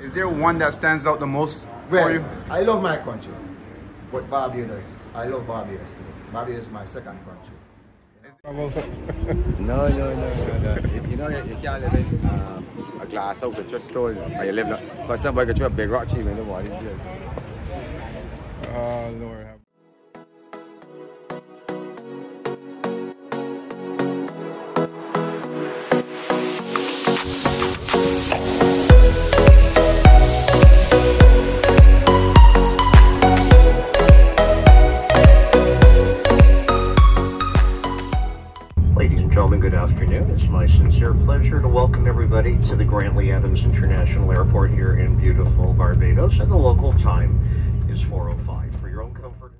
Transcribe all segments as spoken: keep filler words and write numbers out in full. Is there one that stands out the most well, for you? I love my country, but Barbados. I love Barbados too. Barbados is my second country. no, no, no, no, no. You know, you can't live in um, a glass house with just stone, or you live because somebody got you a big rock tree in the morning. Oh, Lord. To the Grantley Adams International Airport here in beautiful Barbados, and the local time is four oh five. For your own comfort.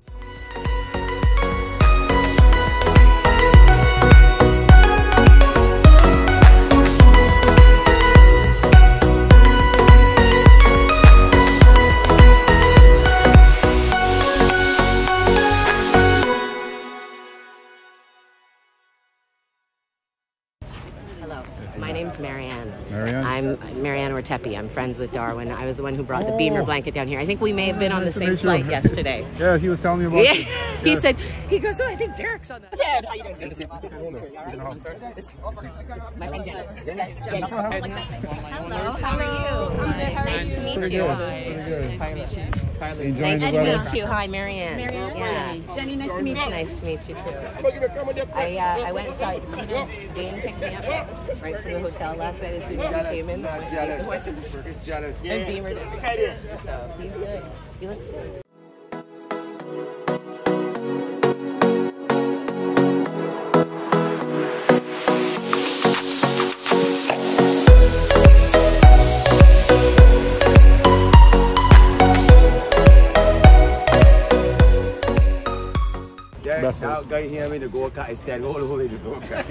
My name's Marianne. Marianne? I'm Marianne Ortepi. I'm friends with Darwin. I was the one who brought oh. the beamer blanket down here. I think we may have been on the same flight yesterday. Yeah, he was telling me about it. Yeah. He yeah. said, he goes, oh, I think Derek's on that. Ted, how you doing? My friend Jennifer. Hello, how are you? Hi. Nice to meet you. Nice to meet you. Nice to meet you. Hi, Marianne. Marianne? Yeah. Jenny. Jenny, nice to meet you. Nice to meet you, too. I, uh, I went and saw Dane picked me up right from the hotel last night as soon as I came in. I was jealous. The horse was jealous. And Beamer did. So he's good. He looks good. Now, guy here with the go-kart is ten all over the go-kart.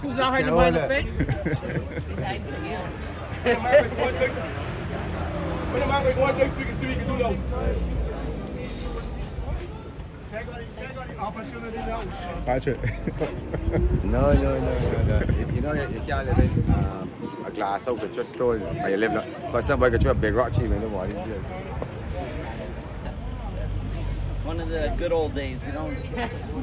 Who's out here to buy the fence? Put him out with one next week and see what he can do now. Take on the opportunity now. Patrick. No, no, no, no, no. You know, you can't live in um, a glass house with just stone, or you live in a, because somebody got you a big rock tree in the morning. One of the good old days, you know.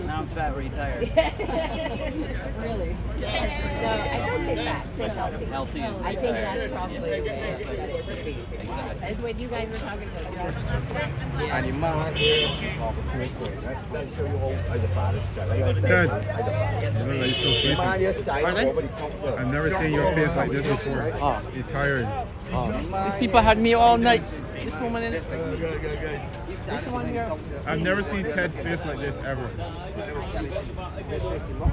Now I'm fat, retired. Really? Yeah. No, I don't say fat, say healthy. Healthy. I think that's probably the way that it should be. That's what you guys were talking about. Animal. Let's show you all the father's child. Good. I've never seen your face like this before. Oh. You're tired. Oh. These people had me all night. This woman in this. Uh, good, good, good. This one here. I've never seen Ted's face like this ever.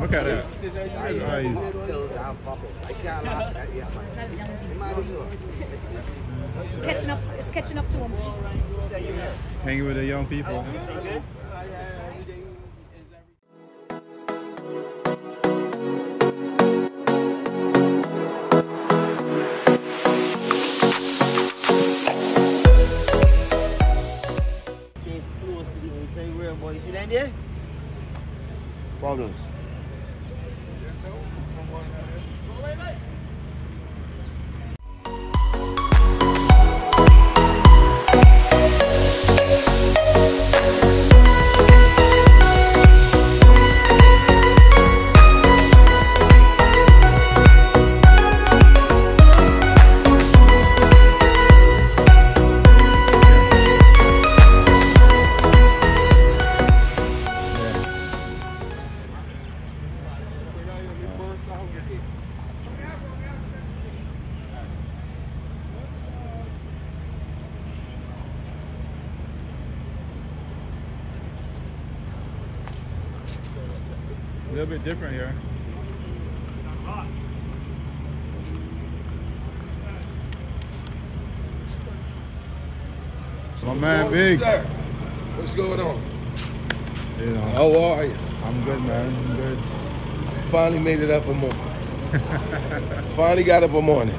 Look at that. His eyes. Catching up. It's catching up to him. Hanging with the young people. Problems. A little bit different here. My man, Big. Sir? What's going on? You know, how are you? I'm good, man. I'm good. Finally made it up a morning. Finally got up a morning.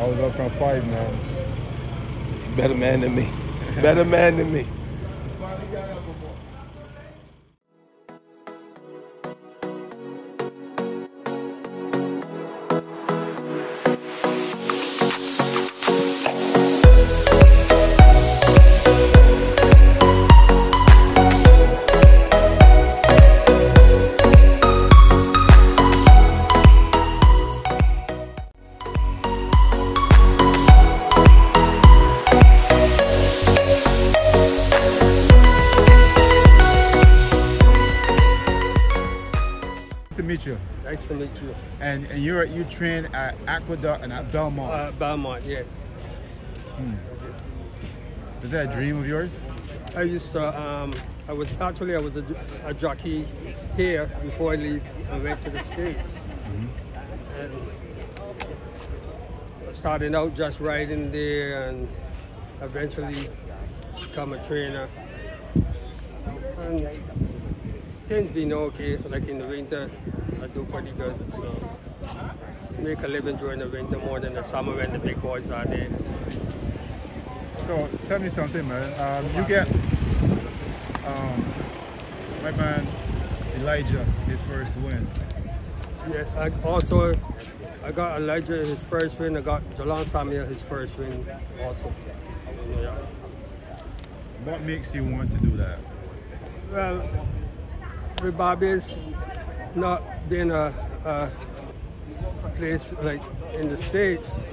I was up from five, man. Better man than me. Better man than me. Finally got up a morning. meet you. Nice to meet you. And and you're you train at Aqueduct and at Belmont. Uh, Belmont, yes. Hmm. Is that a dream uh, of yours? I used to. Um, I was actually I was a, a jockey here before I leave. I went to the States. Mm-hmm. And starting out just riding there, and eventually become a trainer. And things been okay. Like in the winter, I do pretty good. So make a living during the winter more than the summer when the big boys are there. So tell me something, man. Um, you get um, my man Elijah his first win. Yes, I also I got Elijah his first win. I got Jelan Samuel his first win also. Yeah. What makes you want to do that? Well, with Barbados not being a, a place like in the States,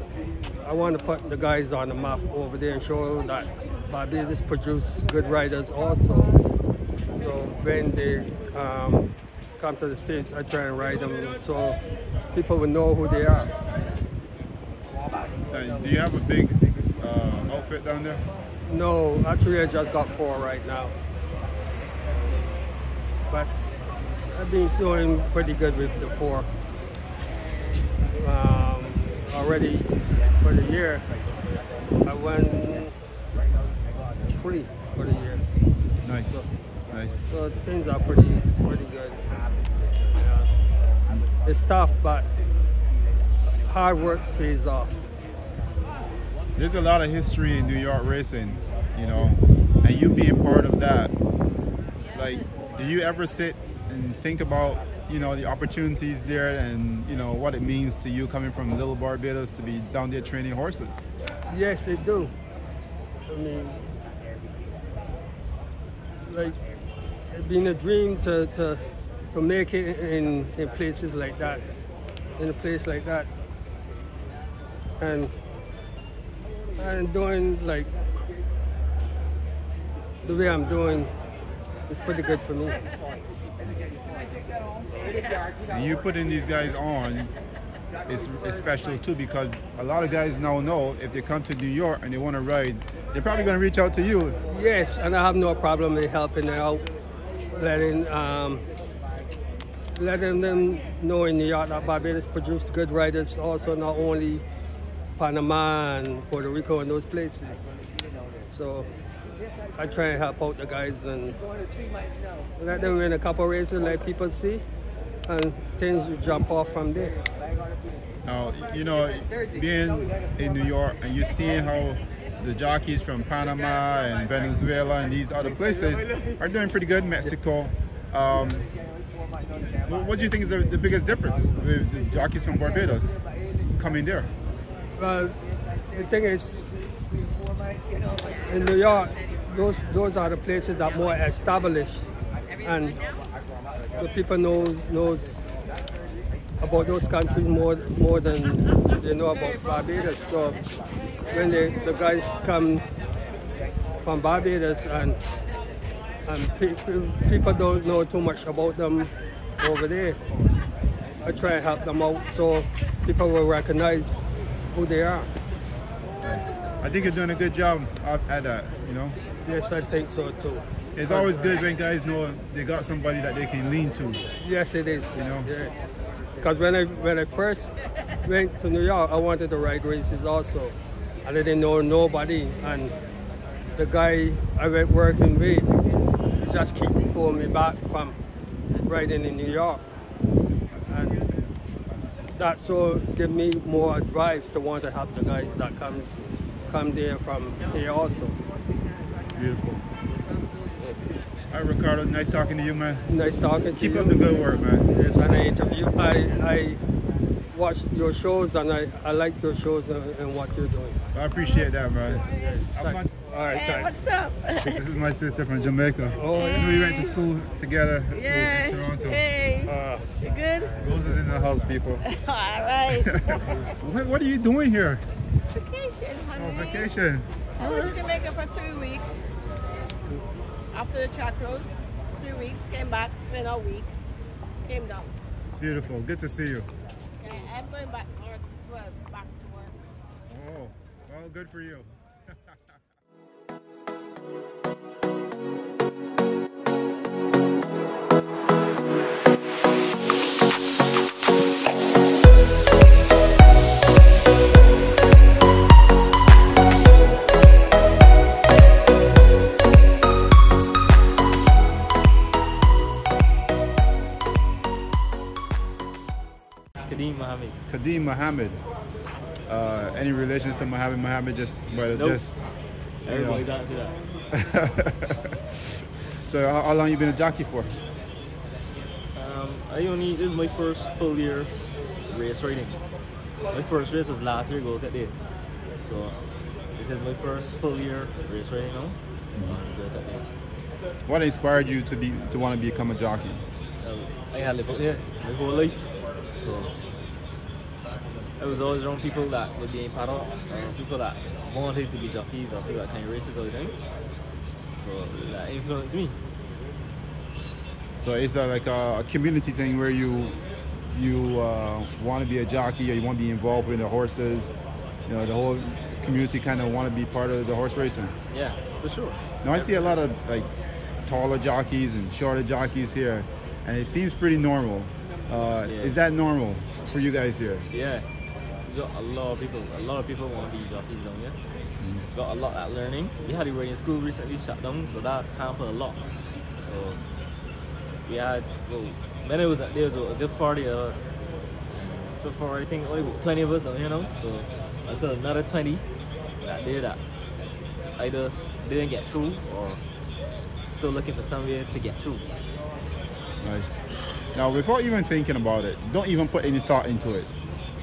I want to put the guys on the map over there and show that Barbados produce good riders also. So when they um, come to the States, I try and ride them so people will know who they are. Do you have a big uh, outfit down there? No, actually I just got four right now. But I've been doing pretty good with the four. Um, already for the year, I won three for the year. Nice, so, nice. So things are pretty, pretty good. Yeah. It's tough, but hard work pays off. There's a lot of history in New York racing, you know, and you being part of that. Like, do you ever sit and think about, you know, the opportunities there and, you know, what it means to you coming from Little Barbados to be down there training horses? Yes, I do. I mean, like, it's been a dream to, to, to make it in, in places like that, in a place like that. And, and doing, like, the way I'm doing, it's pretty good for me. You putting these guys on is, is special too, because a lot of guys now know if they come to New York and they want to ride, they're probably going to reach out to you. Yes, and I have no problem in helping them out, letting um, letting them know in New York that Barbados produced good riders also, not only Panama and Puerto Rico and those places. So I try and help out the guys and let them win a couple races, let people see, and things will jump off from there. Now, you know, being in New York and you seeing how the jockeys from Panama and Venezuela and these other places are doing pretty good, Mexico. Um, what do you think is the, the biggest difference with the jockeys from Barbados coming there? Well, the thing is, in New York, those those are the places that are more established, and the people know knows about those countries more more than they know about Barbados. So when they, the guys come from Barbados and and pe people don't know too much about them over there, I try and help them out so people will recognize who they are. I think you're doing a good job at that, you know? Yes, I think so too. It's always good when guys know they got somebody that they can lean to. Yes, it is. You know? Yes. Because when I, when I first went to New York, I wanted to ride races also. And I didn't know nobody. And the guy I went working with just keep pulling me back from riding in New York. And that so gave me more drive to want to help the guys that comes. come there from here also. Beautiful. All right, Ricardo, nice talking to you, man. Nice talking to you. Keep up the good work, man. Yes, and I interview, I, I watch your shows, and I, I like your shows and, and what you're doing. I appreciate that, man. Yeah, yeah. Thanks. All right, hey, thanks. What's up? This is my sister from Jamaica. Oh, hey. You know, we went to school together yeah. in Toronto. Hey, uh, you good? Those is in the house, people. All right. what, what are you doing here? Vacation, honey. Oh, vacation. I went to Jamaica for three weeks. After the Chartreuse, three weeks, came back, spent a week, came down. Beautiful. Good to see you. Okay, I'm going back to back to work. Oh, well, good for you. Kadeem Muhammad. Uh, any relations to Muhammad? Muhammad just, but nope. just. Everybody down to that. So how, how long you been a jockey for? Um, I only this is my first full year race riding. My first race was last year, Gold Cup Day. So this is my first full year race riding now. Mm-hmm. What inspired you to be to want to become a jockey? Um, I had lived out there my whole life, so. I was always around people that would be in paddle, uh, people that wanted to be jockeys or people that kind of races all the time. So that influenced me. So it's uh, like a community thing where you you uh, want to be a jockey or you want to be involved with the horses. You know, the whole community kind of want to be part of the horse racing. Yeah, for sure. Now I see a lot of like taller jockeys and shorter jockeys here, and it seems pretty normal. Uh, yeah. Is that normal for you guys here? Yeah. Got a lot of people, a lot of people want to be jockeys down here. Mm. Got a lot at learning. We had a riding school recently shut down, so that happened a lot. So we had, well, when I was at there, there was a good forty of us. So far, I think only twenty of us down here now. So I still another twenty that did that either didn't get through or still looking for somewhere to get through. Nice. Now, without even thinking about it, don't even put any thought into it.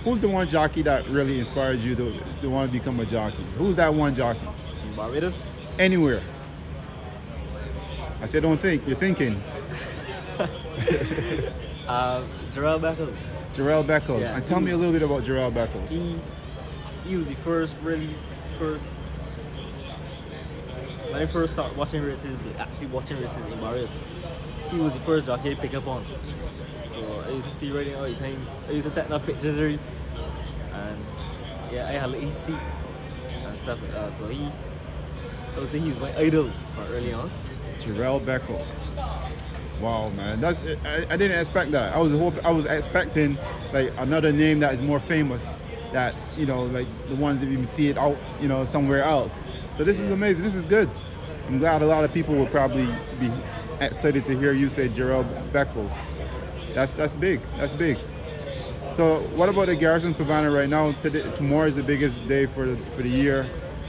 Who's the one jockey that really inspires you to, to want to become a jockey? Who's that one jockey? Barbados? Anywhere. I said don't think. You're thinking. uh, Jerrell Beckles. Jerrell Beckles. Yeah, and tell was, me a little bit about Jerrell Beckles. He, he was the first, really, first... When I first started watching races, actually watching races in Barbados, he was the first jockey I picked up on. So I used to see riding all the time. I used to take enough pictures already. And yeah, I had like his seat and stuff like that. So he, I would say he was my idol early on. Jerrell Beckles. Wow, man, that's I, I didn't expect that. I was hoping, I was expecting like another name that is more famous. That you know, like the ones that you can see it out, you know, somewhere else. So this yeah. is amazing. This is good. I'm glad a lot of people will probably be excited to hear you say Jerrell Beckles. That's that's big. That's big. So what about the Garrison Savannah right now? Today, tomorrow is the biggest day for the, for the year.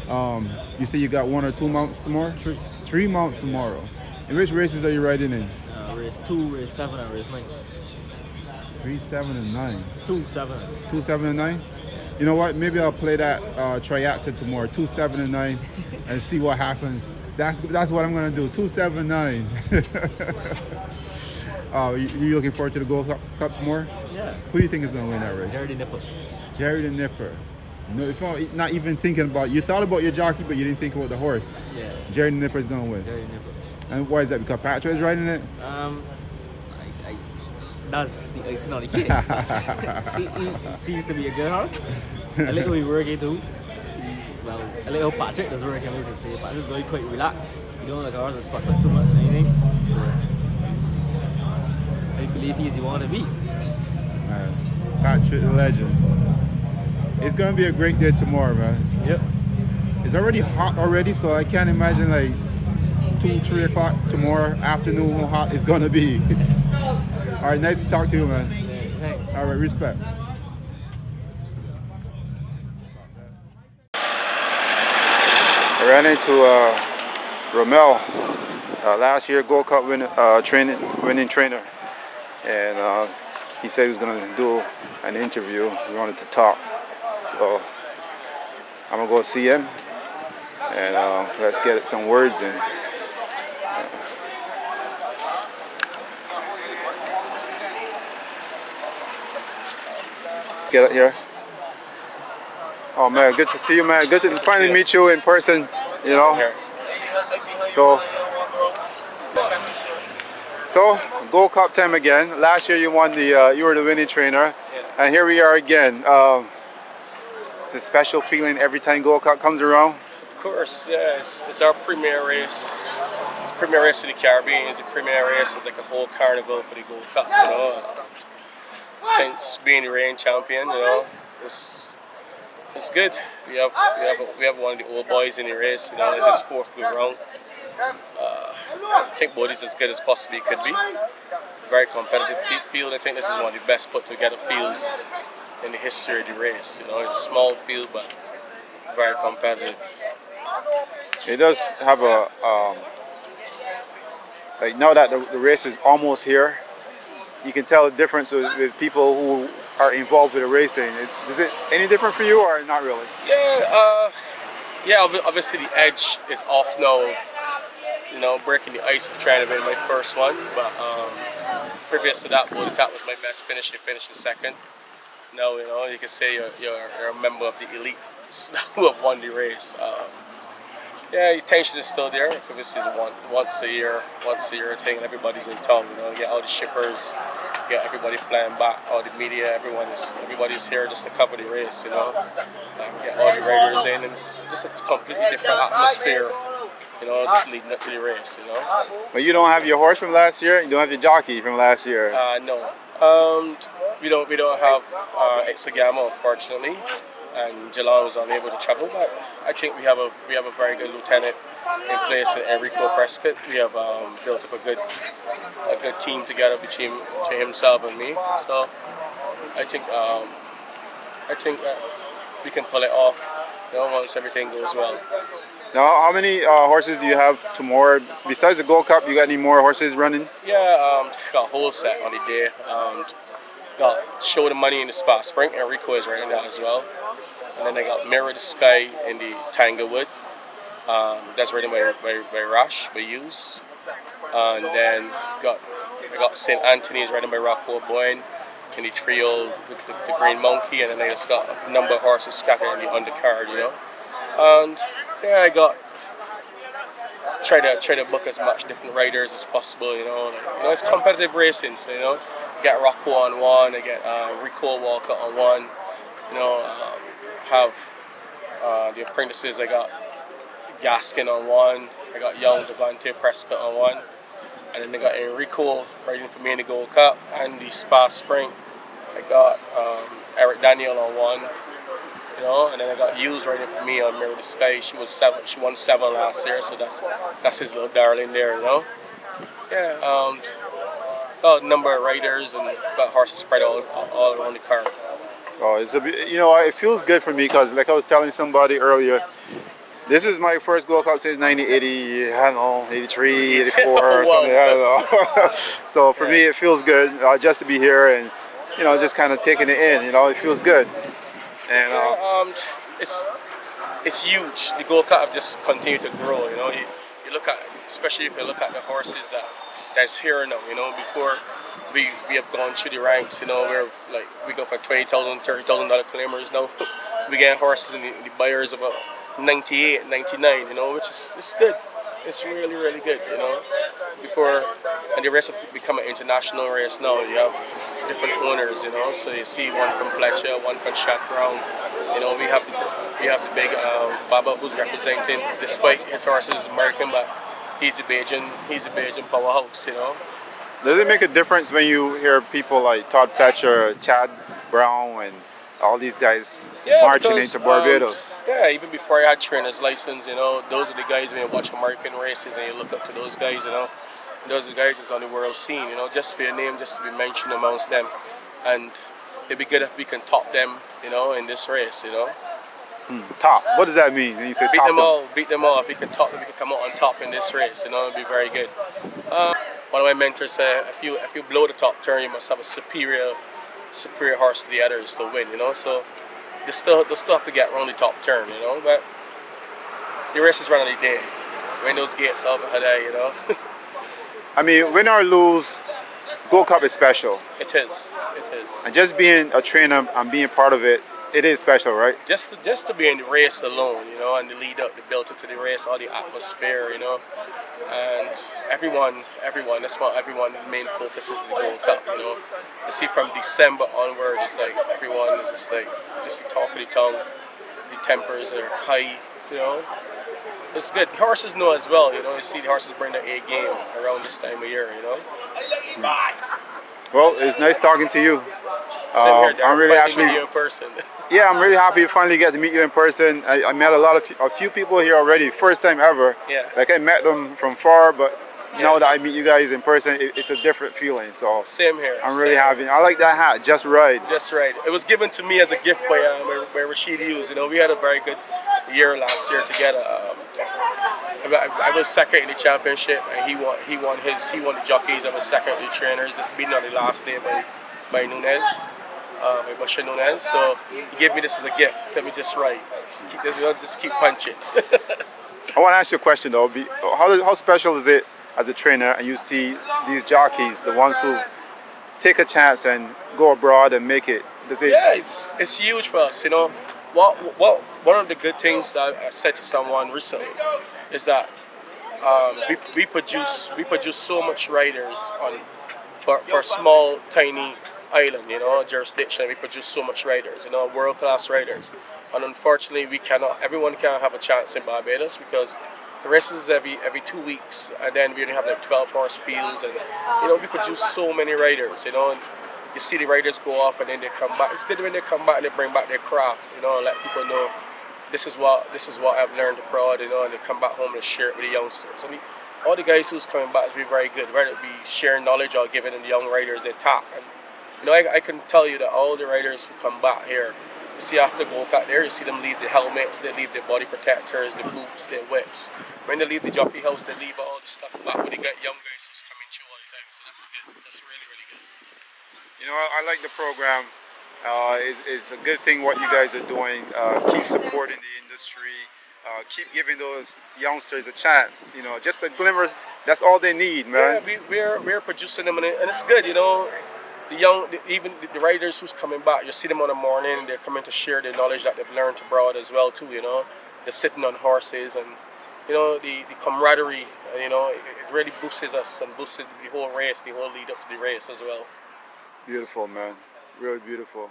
Um, you say you got one or two mounts tomorrow? Three. Three mounts tomorrow. And which races are you riding in? Uh, race two, race seven, and race nine. Three, seven, and nine. Two, seven. Two, seven, and nine. You know what? Maybe I'll play that uh, triacta tomorrow. Two, seven, and nine, and see what happens. That's that's what I'm gonna do. Two, seven, nine. Uh, you, you looking forward to the Gold Cup, Cup tomorrow? Yeah. Who do you think is gonna win that race? Jerry the Nipper. Jerry the Nipper. No, if not even thinking about. You thought about your jockey, but you didn't think about the horse. Yeah. Jerry the Nipper is gonna win. Jerry the Nipper. And why is that? Because Patrick is riding it. Um. That's the icing on the cake. It seems to be a good horse. I like how we work it too. Well, I like how Patrick does work. I mean, just say Patrick's going quite relaxed. You don't like a horse that fuss up too much or anything. I believe he's the one to beat. Man, Patrick the legend. It's gonna be a great day tomorrow, man. Yep. It's already hot already, so I can't imagine like two, three o'clock tomorrow afternoon how hot it's gonna be. All right, nice to talk to you, man. All right, respect. I ran into uh, Rommel, uh, last year Gold Cup win, uh, training, winning trainer, and uh, he said he was gonna do an interview. He wanted to talk, so I'm gonna go see him, and uh, let's get some words in. Get up here. Oh man, good to see you, man. Good to finally meet you in person, you know. So So, Gold Cup time again. Last year you won the, uh, you were the winning trainer. Yeah. And here we are again. Um, it's a special feeling every time Gold Cup comes around. Of course, yeah. It's, it's our premier race. It's the premier race of the Caribbean. It's the premier race. It's like a whole carnival for the Gold Cup, you know. Since being the reigning champion, you know, it's, it's good. We have, we, have, we have one of the old boys in the race, you know, like this fourth good round. Uh, I think Bodie's as good as possibly could be. Very competitive field. I think this is one of the best put together fields in the history of the race. You know, it's a small field, but very competitive. It does have a, um, like now that the, the race is almost here, you can tell the difference with, with people who are involved with the racing. Is it any different for you or not really? Yeah, uh, yeah. Obviously the edge is off now. You know, breaking the ice of trying to win my first one, but um, previous to that, Bodie Tap was my best finish. You finished in second. Now, you know, you can say you're, you're, you're a member of the elite who have won the race. Um, yeah, the tension is still there. Obviously, it's one, once a year, once a year thing, and everybody's in town. You know, you get all the shippers, you get everybody flying back, all the media, everyone is, everybody's here just to cover the race. You know, um, get all the riders in, and it's just a completely different atmosphere. You know, just leading up to the race, you know. But you don't have your horse from last year? You don't have your jockey from last year? Uh, no. Um, we don't we don't have uh, Exegama, unfortunately. And Jelan was unable to travel, but I think we have a we have a very good lieutenant in place at Enrico Prescott. We have um, built up a good a good team together between to himself and me. So I think um, I think uh, we can pull it off, you know, once everything goes well. Now, how many uh, horses do you have tomorrow? Besides the Gold Cup, you got any more horses running? Yeah, um, got a whole set on the day. Um, got Show the Money in the Spa Spring. Enrico is running that as well. And then I got Mirror the Sky in the Tangerwood. Um, that's ridden by, by, by Rush, by Hughes. Uh, and then got I got Saint Anthony's ridden by Rockport Boyne in the trio with the, the Green Monkey. And then I just got a number of horses scattered in the undercard, you know. And yeah, I got try to try to book as much different riders as possible. You know, like, you know, it's competitive racing, so you know, you get Rocco on one, I get uh, Rico Walker on one. You know, um, have uh, the apprentices. I got Gaskin on one. I got young Devante Prescott on one, and then I got Enrico riding for me in the Gold Cup and the Spa Spring. I got um, Eric Daniel on one. You know, and then I got Hughes riding for me on Mirror the Sky. She was seven. She won seven last year, so that's that's his little darling there, you know. Yeah. Um, got a number of riders and got horses spread all all around the car. Oh, it's a you know it feels good for me because like I was telling somebody earlier, this is my first Gold Cup since nineteen eighty, I don't know, eighty-three, eighty-four or something. I don't know. So for yeah. me, it feels good uh, just to be here and you know just kind of taking it in. You know, it feels good. And yeah, um, it's it's huge. The Gold Cup have just continued to grow. You know, you, you look at, especially if you look at the horses that that's here now. You know, before we we have gone through the ranks. You know, we're like we go for twenty thousand, thirty thousand dollar claimers now. We get horses in the, the buyers about ninety-eight, ninety-nine. You know, which is it's good. It's really really good. You know, before and the race have become an international race now. You have different owners, you know, so you see one from Pletcher, one from Chad Brown, you know, we have the, we have the big um, Baba who's representing, despite his horse is American, but he's a Bajan, he's a Bajan powerhouse, you know. Does it make a difference when you hear people like Todd Pletcher, Chad Brown, and all these guys yeah, marching because, into Barbados? Um, yeah, even before I had trainer's license, you know, those are the guys when you watch American races and you look up to those guys, you know. Those guys is on the world scene, you know, just to be a name, just to be mentioned amongst them, and it'd be good if we can top them, you know, in this race, you know. Mm, top. What does that mean? When you say beat top them, them all, beat them all. If we can top them, we can come out on top in this race, you know. It'd be very good. Um, one of my mentors said, if you if you blow the top turn, you must have a superior superior horse to the others to win, you know. So they still they still have to get around the top turn, you know. But the race is running the day. When those gates up, you know. I mean, win or lose, Gold Cup is special. It is, it is. And just being a trainer and being part of it, It is special, right? Just to, just to be in the race alone, you know, and the lead up, the build up to the race, all the atmosphere, you know, and everyone, everyone. That's what everyone's main focus is, the Gold Cup, you know. You see, from December onward, it's like everyone is just like just the talk of the tongue, the tempers are high, you know. It's good. The horses know as well, you know. You see the horses bring their A game around this time of year, you know. Hmm. Well, it's nice talking to you. Um, here, I'm really happy. You in person. Yeah, I'm really happy to finally get to meet you in person. I, I met a lot of a few people here already, first time ever. Yeah. Like I met them from far, but yeah. Now that I meet you guys in person, it, it's a different feeling. So same here. I'm really happy. Here. I like that hat, Just Ride. Just Ride. It was given to me as a gift by, uh, by, by Rashid Hughes. You know, we had a very good year last year together. Um, I, I was second in the championship, and he won. He won his. He won the jockeys. I was second in the trainers. Just beaten on the last day by by Nunes. Uh, by Bajan Nunes, so he gave me this as a gift. Tell me Just Ride. Just keep, just keep punching. I want to ask you a question though. How, how special is it as a trainer, and you see these jockeys, the ones who take a chance and go abroad and make it? Does it... Yeah, it's it's huge for us. You know, what what one of the good things that I said to someone recently is that um, we we produce we produce so much riders on for for small tiny island, you know, jurisdiction. We produce so much riders, you know, world class riders, and unfortunately, we cannot. Everyone can't have a chance in Barbados because the race is every every two weeks, and then we only have like twelve horse fields, and you know, we produce so many riders, you know. And you see the riders go off, and then they come back. It's good when they come back and they bring back their craft, you know, and let people know this is what this is what I've learned abroad, you know, and they come back home and share it with the youngsters. I mean, all the guys who's coming back will be very good, whether it be sharing knowledge or giving the young riders their top. And, you know, I, I can tell you that all the riders who come back here, you see after Gold Cup there, you see them leave the helmets, they leave their body protectors, their boots, their whips. When they leave the jockey house, they leave all the stuff back when they get young guys who's coming through all the time. So that's a good, that's really, really good. You know, I, I like the program. Uh, it's, it's a good thing what you guys are doing. Uh, keep supporting the industry. Uh, keep giving those youngsters a chance. You know, just a glimmer, that's all they need, man. Yeah, we, we're, we're producing them, and it's good, you know. The young, the, even the riders who's coming back, you see them on the morning, they're coming to share the knowledge that they've learned abroad as well too, you know. They're sitting on horses, and, you know, the, the camaraderie, you know, it, it really boosts us and boosts the whole race, the whole lead up to the race as well. Beautiful, man. Really beautiful.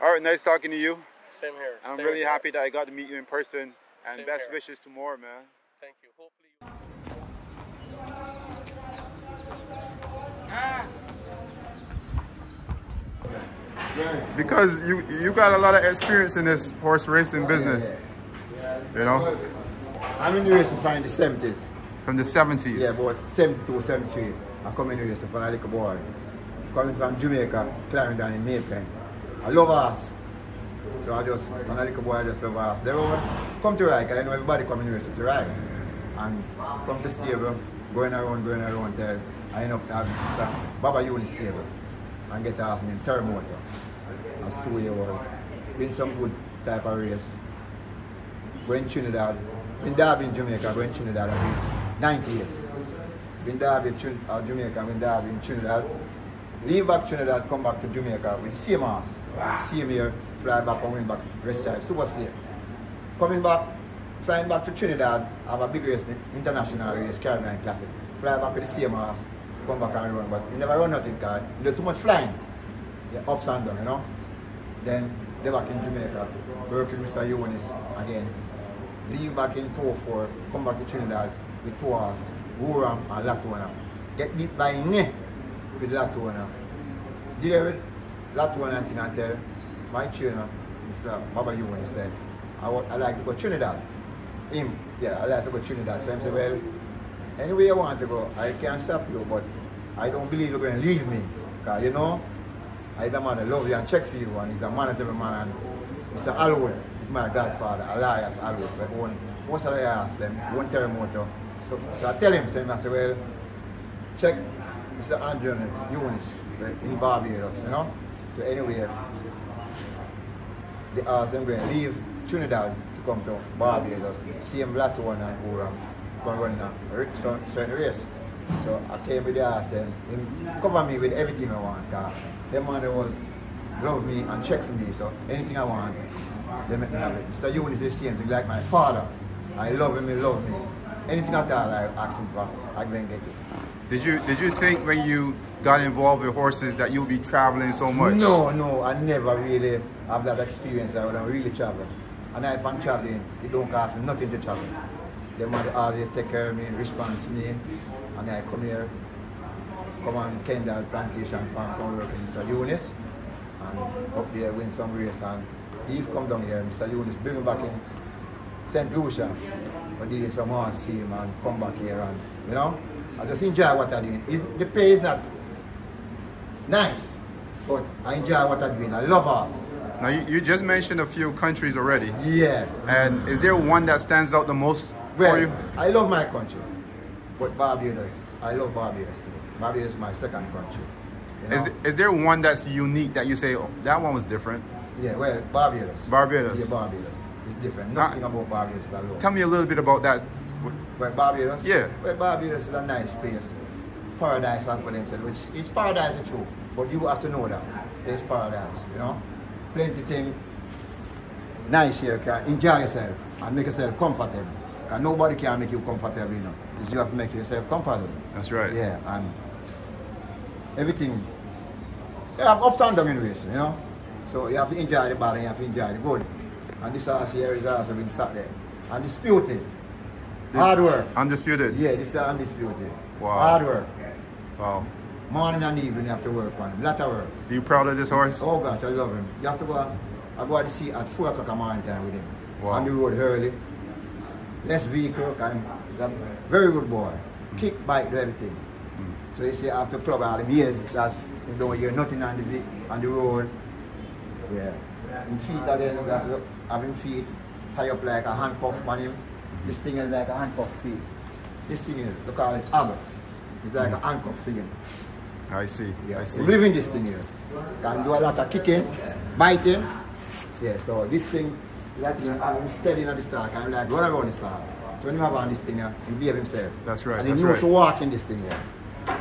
All right, nice talking to you. Same here. I'm Same really here. happy that I got to meet you in person, and Same best here. wishes to more, man. Thank you. Hopefully you... Ah. Because you you got a lot of experience in this horse racing business, you know. I'm in the racing from the seventies. From the seventies. Yeah, about seventy-two, seventy-three. I come in the racing from a little boy. Coming from Jamaica, climbing down in Mayfair. I love horse, so I just when I little boy I just love horse. They all come to ride, 'cause I know everybody coming in the racing to ride, and come to stable, going around, going around there. I end up having Baba Eunice stable. And get off in turn motor. I was two year old. Been some good type of race. Went Trinidad. Been Derby in Jamaica, went Trinidad in ninety-eight. Been Derby in Jamaica, been Derby in Trinidad. Leave back Trinidad, come back to Jamaica with the same horse. Same year, fly back and win back rest time. So what's there? Coming back, flying back to Trinidad, have a big race, international race, Caribbean Classic. Fly back with the same horse. Come back and run, but you never run nothing because you do too much flying. Yeah, ups and down, you know. Then they back in Jamaica, work with Mister Eunice again. Leave back in two oh four, come back to Trinidad with two hours, Wuram and Latona. Get beat by me with Latona. Did it with Latona until I tell my trainer, Mister Baba Eunice, said, I, I like to go to Trinidad. Him, yeah, I like to go to Trinidad. So I said, well, anywhere you want to go, I can't stop you, but I don't believe you're going to leave me. Because, you know, I'm the man that loves you and checks for you, and he's a man of every man. And Mister Alwell is my godfather, Elias Alwell. But one, most of the ask them, won't tell him what to. So, so I tell him, so I say, well, check Mister Andrew and Eunice in Barbados, you know? So anyway, they asked them going to leave Trinidad to come to Barbados, see him Latona and Oram. Going on a certain race. So I came with the ass and they covered me with everything I want. Them man was love me and check for me, so anything I want, they make me have it. Mister Eunice, they see him like my father. I love him, he love me. Anything at all I ask him for, I can get it. Did you, did you think when you got involved with horses that you'll be traveling so much? No, no, I never really have that experience that I would have really traveled. And if I'm traveling, it don't cost me nothing to travel. They want to always take care of me, respond to me, and I come here, come on Kendall Plantation Farm, come work with Mister Eunice, and up there win some race, and Eve come down here, Mister Eunice bring him back in Saint Lucia, but did some horse team and come back here, and you know, I just enjoy what I'm doing. It's, the pay is not nice, but I enjoy what I'm doing. I love horse. Now you, you just mentioned a few countries already. Yeah. And is there one that stands out the most well, for you? I love my country, but Barbados. I love Barbados too. Barbados is my second country. You know? Is there, is there one that's unique that you say, oh, that one was different? Yeah, well, Barbados. Barbados. Yeah, Barbados. It's different. Nothing uh, about Barbados but I love. Tell me a little bit about that. Well, Barbados? Yeah. Well, Barbados is a nice place. Paradise, as for them said. It's, it's paradise, it's true, but you have to know that. So it's paradise, you know? Plenty thing nice here, can enjoy yourself and make yourself comfortable. And nobody can make you comfortable, you know. You have to make yourself comfortable. That's right. Yeah, and everything. You have ups and downs in ways, you know. So you have to enjoy the bad and you have to enjoy the good. And this horse here is also being sat there. Undisputed. This hard work. Undisputed? Yeah, this is undisputed. Wow. Hard work. Wow. Morning and evening you have to work on him. Lot of work. Are you proud of this horse? Oh gosh, I love him. You have to go out, I go out to see at four o'clock in the morning time with him. Wow. On the road early. Less vehicle, and very good boy. Kick, bike, do everything. Mm. So you see after plug all the years, that's you don't hear nothing on the on the road. Yeah. In feet again, you have to have him feet tie up like a handcuff on him. This thing is like a handcuff feet. This thing is, they call it abba. It's like mm. a handcuff for him. I see. Yeah. I see. We live in this thing here. Can do a lot of kicking, biting. Yeah, so this thing, like, you know, I'm steady on the start. I'm like, run around the start. So when you have on this thing here, you behave himself. That's right. And he knows right. to walk in this thing here.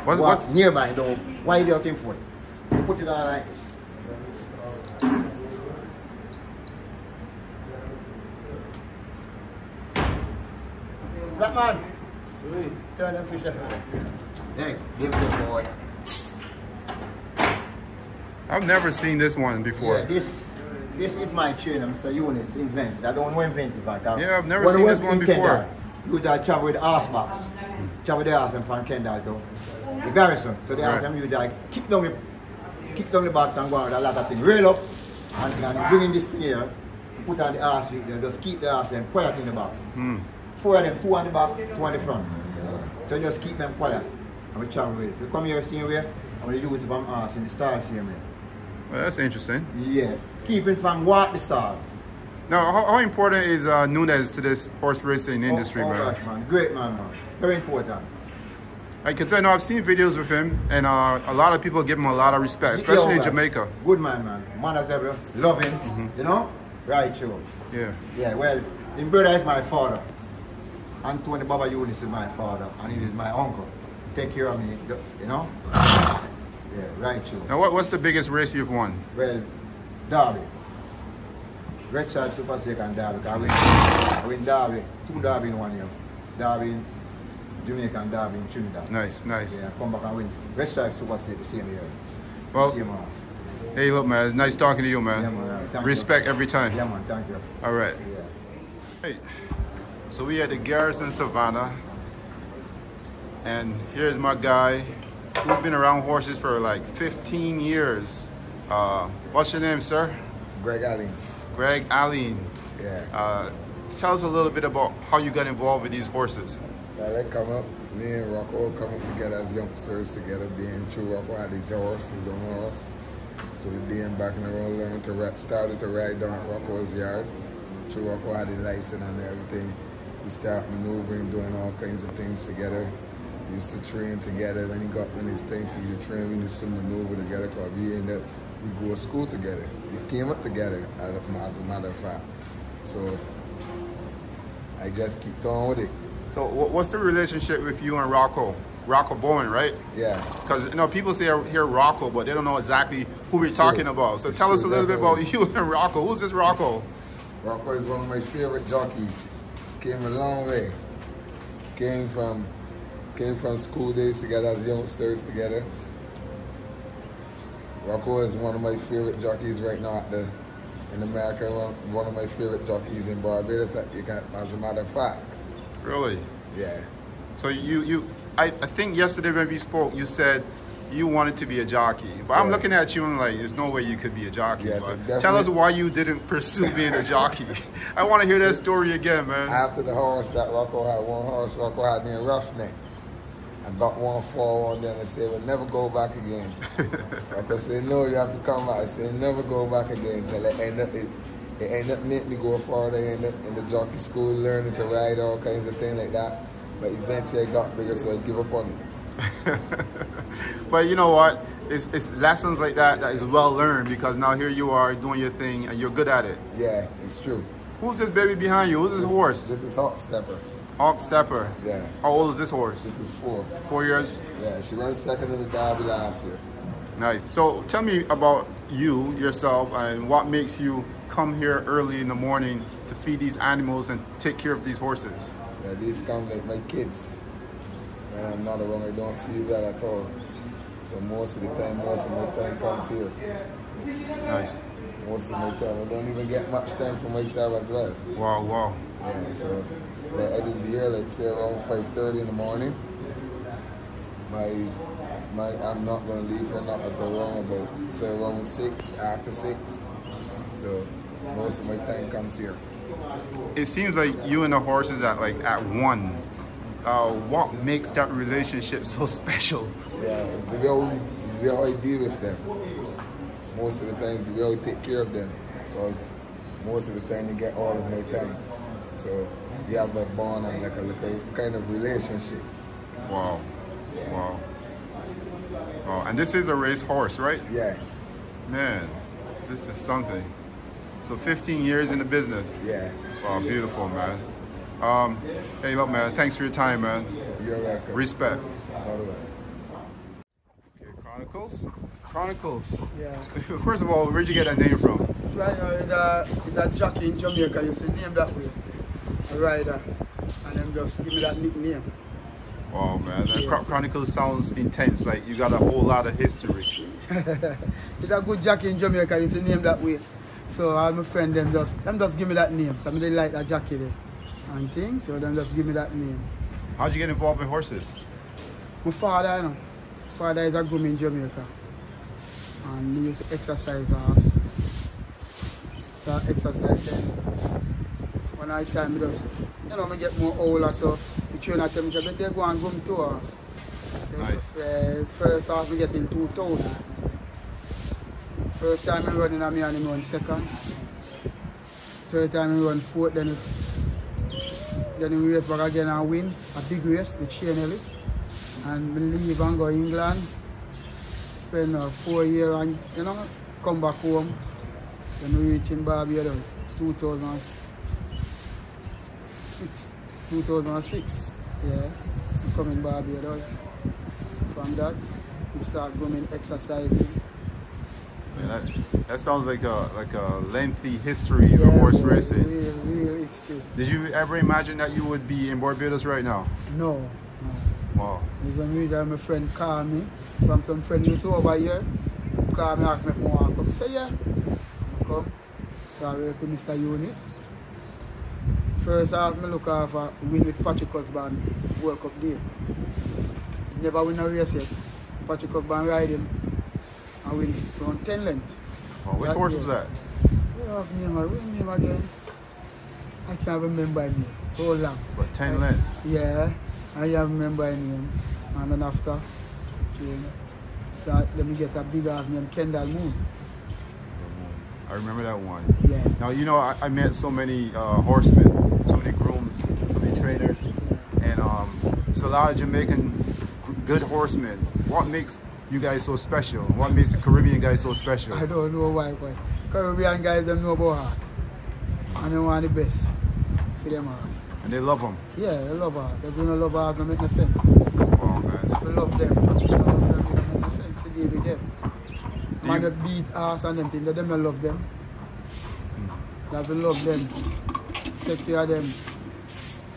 What, Walks what? nearby, though, wide out in foot. You put it on like this. Black man, turn them fish left. Hey, give this boy. I've never seen this one before. Yeah, this this is my trainer, Mister Eunice, invented. I don't know invented back then. Yeah, I've never when seen this one before. You that travel with ass box. Travel the ass from Kendall to the Garrison. So they asked them you that kick down the kick down the box and go out a lot of things. Rail up and, and bring in this thing here, put on the ass feet there, just keep the ass and quiet in the box. Mm. Four of them, two on the back, two on the front. So just keep them quiet. And we travel with it. We come here same way and we use it from ass in the star same way. Well, that's interesting. Yeah, keeping from what the start. Now, how, how important is uh, Nunes to this horse racing industry, oh, oh man? Gosh, man? Great man, man. Very important. I can tell you, now, I've seen videos with him, and uh, a lot of people give him a lot of respect, he especially in Jamaica. Good man, man. Man as ever, love him, mm-hmm. you know? Right, sure. Yeah. Yeah, well, his brother is my father. Anthony Baba Eunice is my father, and he is my uncle. Take care of me, you know? Yeah, right, sure. Now, what, what's the biggest race you've won? Well, Derby. Red Side Super Sick and Derby. I win, I win Derby, two Derby in one year. Derby in Jamaica and Derby in Trinidad. Nice, nice. Yeah, come back and win. Red Side Super Sick the same year. Well, same house. Hey, look, man, it's nice talking to you, man. Yeah, man, right. Respect you. Every time. Yeah, man, thank you. All right. Yeah. Hey, so we at the Garrison Savannah, and here's my guy. We've been around horses for like fifteen years. Uh, what's your name, sir? Greg Allen. Greg Allen. Yeah. Uh, tell us a little bit about how you got involved with these horses. Well, I come up, me and Rocco come up together as youngsters together, being true. Rocco had his horse, his own horse. So we being back in the road, learned to ride, started to ride down at Rocco's yard. True Rocco had his license and everything. We start maneuvering, doing all kinds of things together. Used to train together, then he got on his thing for you to train. We used to maneuver together because we ended up, we go to school together. We came up together, as a matter of fact. So I just keep on with it. So what's the relationship with you and Rocco? Rocco Bowen, right? Yeah. Because, you know, people say here Rocco, but they don't know exactly who we're it's talking true. about. So it's tell us a little definitely. bit about you and Rocco. Who's this Rocco? Rocco is one of my favorite jockeys. Came a long way. Came from, came from school days together, as youngsters together. Rocco is one of my favorite jockeys right now at the, in America, one of my favorite jockeys in Barbados, as a matter of fact. Really? Yeah. So you, you I, I think yesterday when we spoke, you said you wanted to be a jockey. But yeah. I'm looking at you and like, there's no way you could be a jockey. Yes, but tell us why you didn't pursue being a jockey. I want to hear that story again, man. After the horse that Rocco had, one horse Rocco had named Roughneck. I got one fall on them and said, we'll never go back again. Like I said, no, you have to come back. I said, never go back again. Till it ended up, it, it ended up making me go farther. I ended up in the jockey school, learning to ride, all kinds of things like that. But eventually I got bigger, so I give up on it. But you know what? It's, it's lessons like that that is well learned, because now here you are doing your thing and you're good at it. Yeah, it's true. Who's this baby behind you? Who's this, this horse? This is Hawk Stepper. Hawk Stepper. Yeah. How old is this horse? This is four. Four years? Yeah, she ran second in the Derby last year. Nice. So tell me about you, yourself, and what makes you come here early in the morning to feed these animals and take care of these horses? Yeah, these come like my kids. When I'm not around, I don't feel well at all. So most of the time, most of my time comes here. Nice. Most of my time. I don't even get much time for myself as well. Wow, wow. Yeah, so... I just be here, like say around five thirty in the morning. My, my, I'm not gonna leave here not until around about say around six, after six. So most of my time comes here. It seems like you and the horses are like at one. Uh, what makes that relationship so special? Yeah, it's the way we, the way I deal with them. Most of the time, the way I take care of them, because most of the time they get all of my time. So. You have a bond and like a, like a kind of relationship. Wow, wow, wow! And this is a race horse, right? Yeah. Man, this is something. So fifteen years in the business. Yeah. Wow, beautiful, man. Um, hey, look, man. Thanks for your time, man. You're welcome. Respect. All right. Okay, Chronicles. Chronicles. Yeah. First of all, where'd you get that name from? Right, uh, it's a jockey in Jamaica. You see, name that way. Rider, and then just give me that nickname. Wow, man, that yeah. Chronicle sounds intense, like you got a whole lot of history. It's a good jockey in Jamaica, it's a name that way. So all my friends, them just, them just give me that name. So they like that jockey there and things, so them just give me that name. How'd you get involved in horses? My father, you know. My father is a groom in Jamaica, and he used to exercise horse. So exercise them. When I time, just, you know, I get more older, so the trainer tell me, they go and groom two horses. Nice. Uh, first half we get in two thousand. First time I run in a me and him run second. Third time I run fourth, then if, then we race back again and win a big race with Shane Ellis. And we leave and go to England, spend uh, four years and, you know, come back home. Then we reach in Barbados, two thousand. two thousand six, yeah, come in Barbados. From that, we start grooming, exercising. Yeah, that, that sounds like a like a lengthy history yeah, of horse real, racing. Real, real history. Did you ever imagine that you would be in Barbados right now? No, no. Wow. Even me, my friend called me from some friend who's over here. Called me, asked me if I want to come. Say yeah, come. So I went to Mister Eunice. First half, I look half a win with Patrick Husbands World Cup day. Never win a race yet. Patrick Husbands ride him and win around ten lengths. Oh, which that horse day. was that? What's name, what name again? I can't remember him. Hold long. But ten lengths? Yeah, I can't remember him. And then after, okay, so let me get a big half named Kendall Moon. I remember that one. Yeah. Now, you know, I, I met so many uh, horsemen, so many grooms, so many trainers, and um, there's a lot of Jamaican good horsemen. What makes you guys so special? What makes the Caribbean guys so special? I don't know why, but Caribbean guys, them know about us. And they want the best for them us. And they love them? Yeah, they love us. If you don't love us, it doesn't make no sense. Wow, man. If you love them, it doesn't make no sense to give it them. Man, they beat us and them things. They don't love them. They have to love them. Take care of them.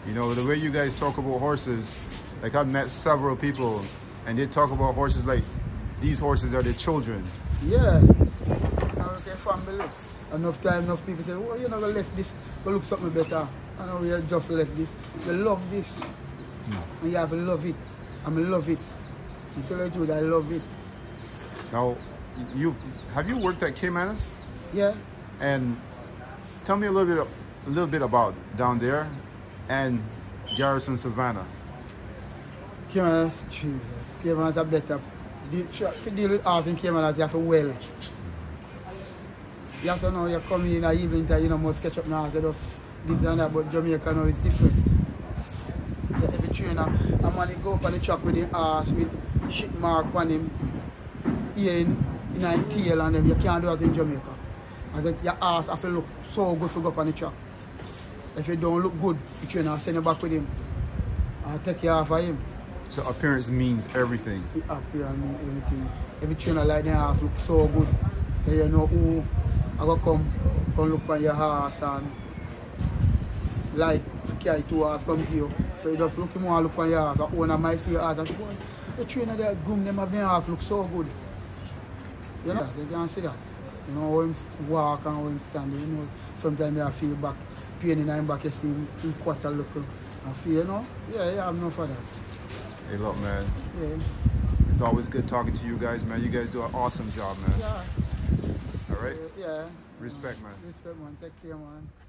You know, the way you guys talk about horses, like I've met several people and they talk about horses like these horses are their children. Yeah. Okay, family. Enough time, enough people say, well, you know, we left this, we look something better. I know we just left this. We love this. No. And you have to love it. I'm mean, love it. You tell you that I love it. Now, you have you worked at K Manus? Yeah. And tell me a little bit of, a little bit about down there and Garrison Savannah. K Manus, Jesus. K Manus are better. If you deal with us in K Manus, you have to well. You also know you're coming in the evening time, you know, must catch up now. So just this and that, but Jamaica now is different. So every trainer, a man he go up on the track with his ass, with shit mark on him, ear in, in his tail and them. You can't do that in Jamaica. And like, your ass have to look so good for go up on the track. If you don't look good, the trainer will send you back with him. I'll take you off of him. So appearance means everything? It appearance means everything. Every trainer like their ass look so good. So you know who. I go come, come look for your horse and like carry two horses come to you. So you just look him and look for your horse. And owner might see your horse and say, boy, the trainer there, groom them, have their horse look so good. You know, they can see that. You know, how him walk and how him standing. You know, sometimes I feel back, pain in him back, you see him in quarter look. I feel, you know, yeah, yeah, I'm not for that. Hey, look, man. Yeah. It's always good talking to you guys, man. You guys do an awesome job, man. Yeah. All right? Yeah. Respect, man. Respect, man. Take care, man.